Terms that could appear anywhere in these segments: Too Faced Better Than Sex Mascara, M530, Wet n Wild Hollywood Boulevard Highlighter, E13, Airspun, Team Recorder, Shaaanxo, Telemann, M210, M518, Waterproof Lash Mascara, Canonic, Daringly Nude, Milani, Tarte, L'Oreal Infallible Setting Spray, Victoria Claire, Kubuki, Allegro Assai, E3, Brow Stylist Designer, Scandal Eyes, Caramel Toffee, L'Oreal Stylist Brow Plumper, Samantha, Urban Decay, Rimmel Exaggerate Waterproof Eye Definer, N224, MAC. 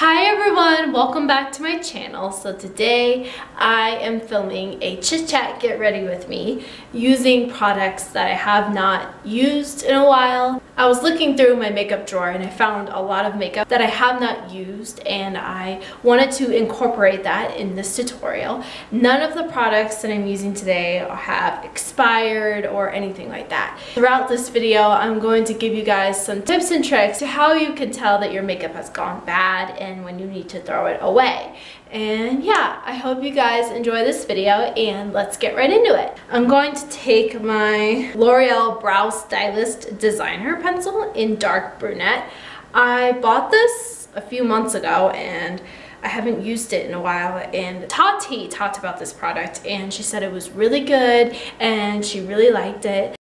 Hi everyone, welcome back to my channel. So today I am filming a chit chat get ready with me using products that I have not used in a while. I was looking through my makeup drawer and I found a lot of makeup that I have not used, and I wanted to incorporate that in this tutorial. None of the products that I'm using today have expired or anything like that. Throughout this video, I'm going to give you guys some tips and tricks to how you can tell that your makeup has gone bad and when you need to throw it away. And yeah, I hope you guys enjoy this video and let's get right into it. I'm going to take my L'Oreal Brow Stylist Designer pencil in Dark Brunette. I bought this a few months ago and I haven't used it in a while, and Tarte talked about this product and she said it was really good and she really liked it.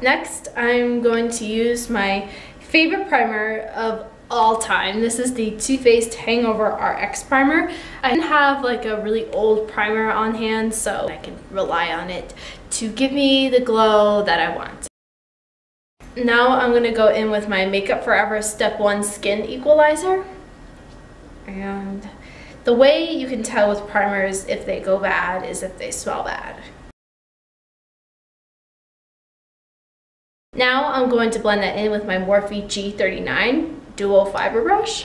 Next, I'm going to use my favorite primer of all time. This is the Too Faced Hangover RX primer. I have like a really old primer on hand, so I can rely on it to give me the glow that I want. Now I'm gonna go in with my Makeup Forever Step 1 Skin Equalizer. And the way you can tell with primers if they go bad is if they smell bad. Now I'm going to blend that in with my Morphe G39 Dual Fiber Brush.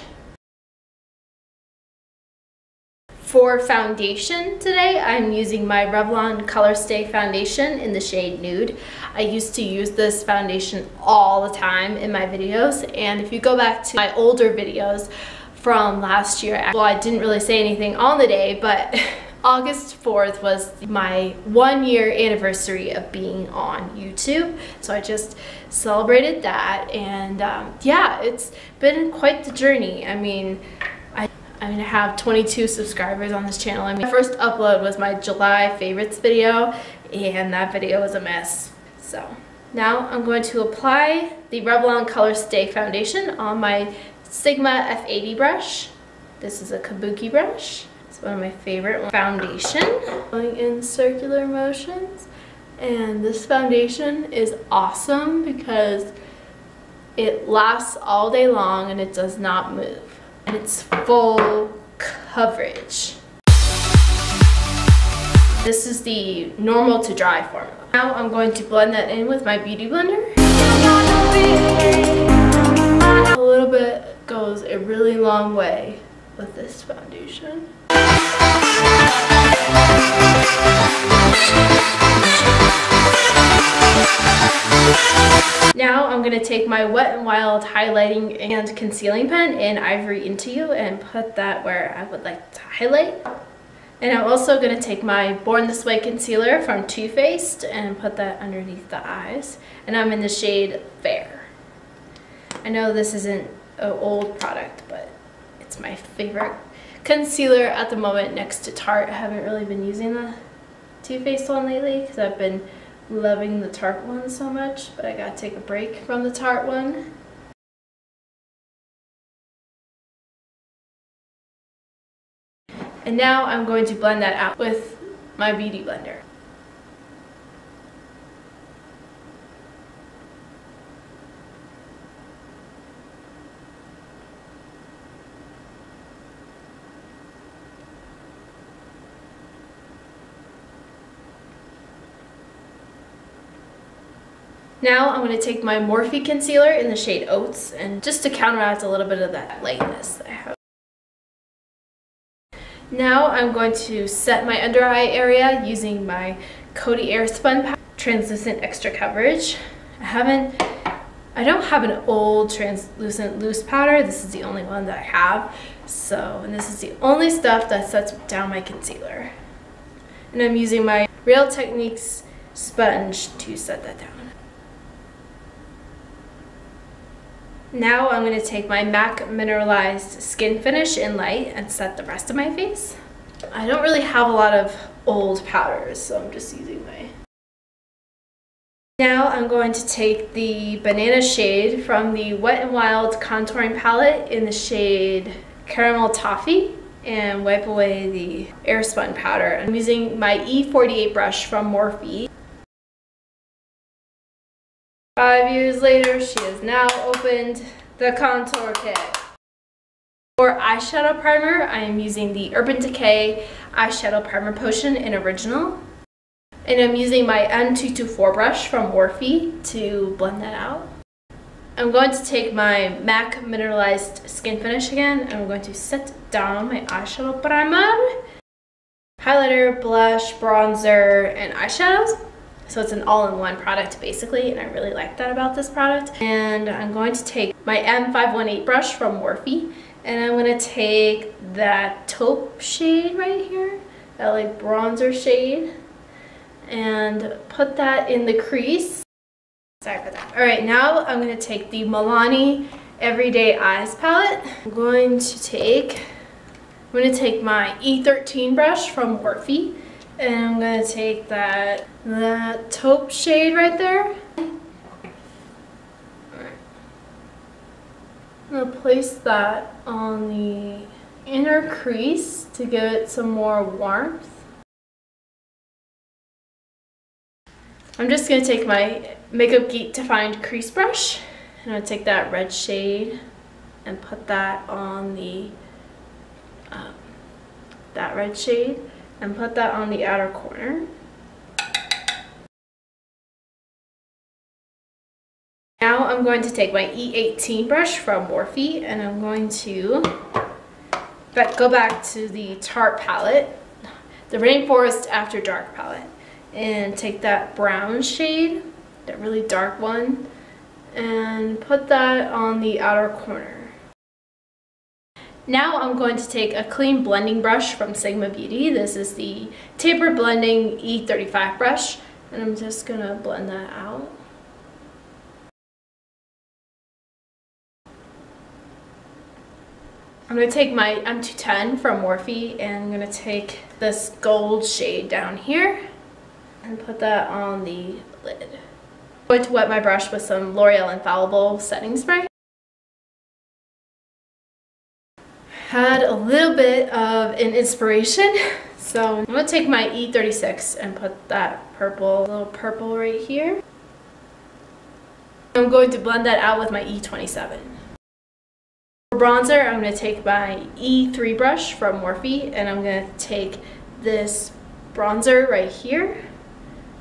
For foundation today, I'm using my Revlon Color Stay Foundation in the shade Nude. I used to use this foundation all the time in my videos, and if you go back to my older videos from last year, well, I didn't really say anything on the day, but August 4th was my 1-year anniversary of being on YouTube, so I just celebrated that, and yeah, it's been quite the journey. I mean, I have 22 subscribers on this channel. I mean, my first upload was my July favorites video, and that video was a mess. So now I'm going to apply the Revlon Color Stay Foundation on my Sigma F80 brush. This is a kabuki brush. It's one of my favorite foundation. Going in circular motions, and this foundation is awesome because it lasts all day long and it does not move. And it's full coverage. This is the normal to dry formula. Now I'm going to blend that in with my Beauty Blender. A little bit goes a really long way with this foundation. Now I'm going to take my Wet n Wild highlighting and concealing pen in Ivory Into You and put that where I would like to highlight. And I'm also going to take my Born This Way concealer from Too Faced and put that underneath the eyes. And I'm in the shade Fair. I know this isn't an old product, but it's my favorite concealer at the moment next to Tarte. I haven't really been using the Too Faced one lately because I've been loving the Tarte one so much, but I gotta take a break from the Tarte one. And now I'm going to blend that out with my Beauty Blender. Now I'm going to take my Morphe concealer in the shade Oats, and just to counteract a little bit of that lightness that I have. Now I'm going to set my under eye area using my Coty Airspun Translucent Extra Coverage. I don't have an old translucent loose powder. This is the only one that I have. So, and this is the only stuff that sets down my concealer. And I'm using my Real Techniques sponge to set that down. Now I'm going to take my MAC Mineralized Skin Finish in Light and set the rest of my face. I don't really have a lot of old powders, so I'm just using my... Now I'm going to take the Banana Shade from the Wet n Wild Contouring Palette in the shade Caramel Toffee and wipe away the airspun powder. I'm using my E48 brush from Morphe. 5 years later, she has now opened the contour kit. For eyeshadow primer, I am using the Urban Decay Eyeshadow Primer Potion in Original. And I'm using my N224 brush from Morphe to blend that out. I'm going to take my MAC Mineralized Skin Finish again, and I'm going to set down my eyeshadow primer, highlighter, blush, bronzer, and eyeshadows. So it's an all-in-one product basically, and I really like that about this product. And I'm going to take my M518 brush from Morphe, and I'm going to take that taupe shade right here, that like bronzer shade, and put that in the crease. Sorry for that. Alright, now I'm going to take the Milani Everyday Eyes palette. I'm going to take my E13 brush from Morphe, and I'm going to take that taupe shade right there. I'm going to place that on the inner crease to give it some more warmth. I'm just going to take my Makeup Geek Defined Crease brush, and I'm going to take that red shade and put that on the outer corner. Now I'm going to take my E18 brush from Morphe, and I'm going to go back to the Tarte palette, the Rainforest After Dark palette, and take that brown shade, that really dark one, and put that on the outer corner. Now I'm going to take a clean blending brush from Sigma Beauty. This is the Taper Blending E35 brush, and I'm just going to blend that out. I'm going to take my M210 from Morphe, and I'm going to take this gold shade down here and put that on the lid. I'm going to wet my brush with some L'Oreal Infallible Setting Spray. Had a little bit of an inspiration, so I'm going to take my E36 and put that little purple right here. I'm going to blend that out with my E27. For bronzer, I'm going to take my E3 brush from Morphe, and I'm going to take this bronzer right here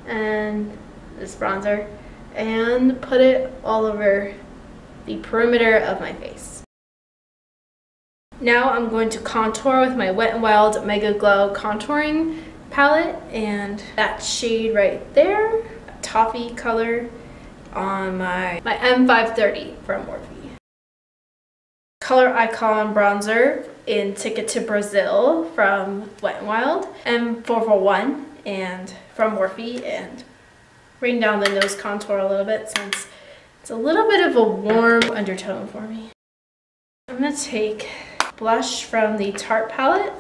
and this bronzer and put it all over the perimeter of my face. Now I'm going to contour with my Wet n Wild Mega Glow Contouring Palette, and that shade right there, toffee color, on my M530 from Morphe. Color Icon Bronzer in Ticket to Brazil from Wet n Wild, M441 and from Morphe, and bring down the nose contour a little bit since it's a little bit of a warm undertone for me. I'm going to take blush from the Tarte palette.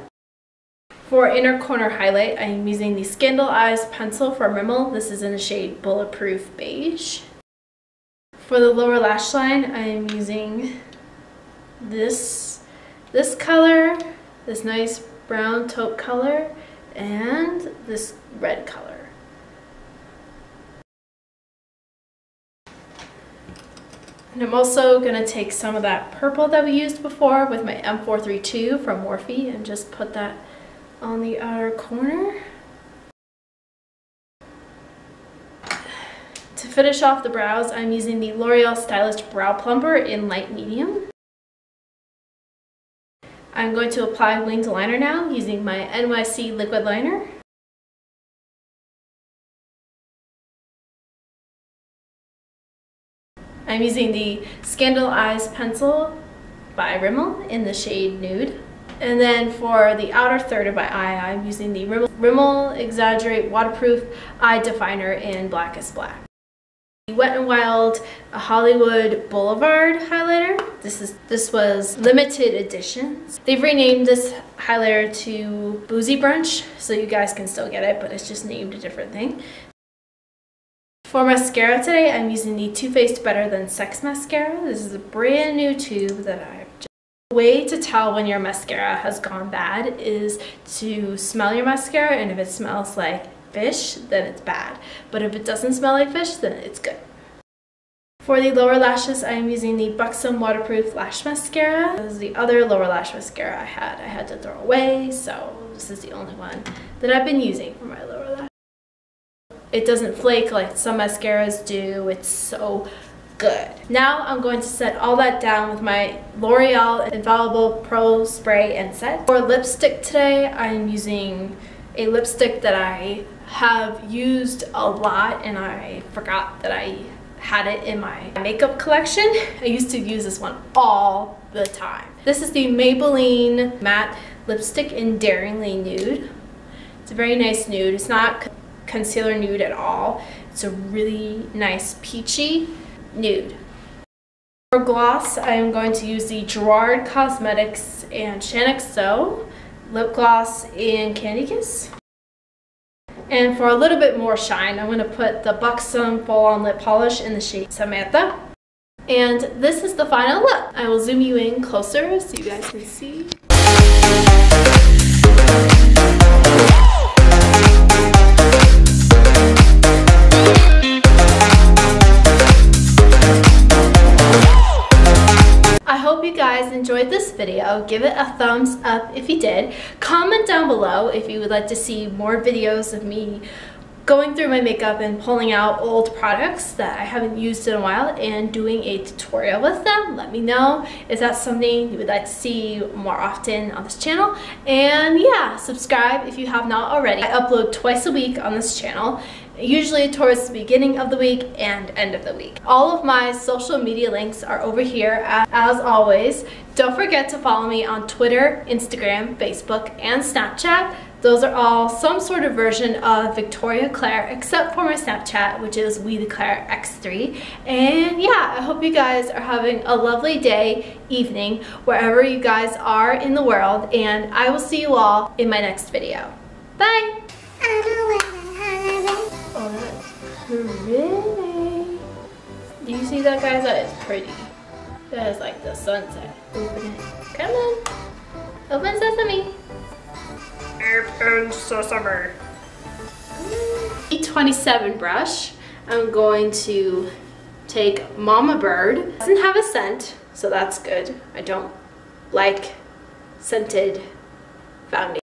For inner corner highlight, I am using the Scandal Eyes pencil from Rimmel. This is in the shade Bulletproof Beige. For the lower lash line, I am using this color, this nice brown taupe color, and this red color. And I'm also going to take some of that purple that we used before with my M432 from Morphe and just put that on the outer corner. To finish off the brows, I'm using the L'Oreal Stylist Brow Plumper in Light Medium. I'm going to apply winged liner now using my NYC liquid liner. I'm using the Scandal Eyes pencil by Rimmel in the shade Nude. And then for the outer third of my eye, I'm using the Rimmel Exaggerate Waterproof Eye Definer in Blackest Black. The Wet n Wild Hollywood Boulevard highlighter. This was limited editions. They've renamed this highlighter to Boozy Brunch, so you guys can still get it, but it's just named a different thing. For mascara today, I'm using the Too Faced Better Than Sex mascara. This is a brand new tube that I've just... The way to tell when your mascara has gone bad is to smell your mascara, and if it smells like fish, then it's bad. But if it doesn't smell like fish, then it's good. For the lower lashes, I am using the Buxom Waterproof Lash Mascara. This is the other lower lash mascara I had to throw away, so this is the only one that I've been using for my lower lash. It doesn't flake like some mascaras do. It's so good. Now I'm going to set all that down with my L'Oreal Infallible Pro Spray and Set. For lipstick today, I'm using a lipstick that I have used a lot and I forgot that I had it in my makeup collection. I used to use this one all the time. This is the Maybelline Matte Lipstick in Daringly Nude. It's a very nice nude. It's not concealer nude at all. It's a really nice peachy nude. For gloss, I am going to use the Gerard Cosmetics and Chanexo Lip Gloss in Candy Kiss. And for a little bit more shine, I'm going to put the Buxom Full-On Lip Polish in the shade Samantha. And this is the final look. I will zoom you in closer so you guys can see. I hope you guys enjoyed this video. Give it a thumbs up if you did. Comment down below if you would like to see more videos of me going through my makeup and pulling out old products that I haven't used in a while and doing a tutorial with them. Let me know. Is that something you would like to see more often on this channel? And yeah, subscribe if you have not already. I upload twice a week on this channel, usually towards the beginning of the week and end of the week. All of my social media links are over here. As always, don't forget to follow me on Twitter, Instagram, Facebook, and Snapchat. Those are all some sort of version of Victoria Claire, except for my Snapchat, which is We The Claire X3. And yeah, I hope you guys are having a lovely day, evening, wherever you guys are in the world, and I will see you all in my next video. Bye! Hooray! Do you see that, guys? That is pretty. That is like the sunset. Open it. Come on. Open sesame. Open sesame. E27 brush. I'm going to take Mama Bird. It doesn't have a scent, so that's good. I don't like scented foundation.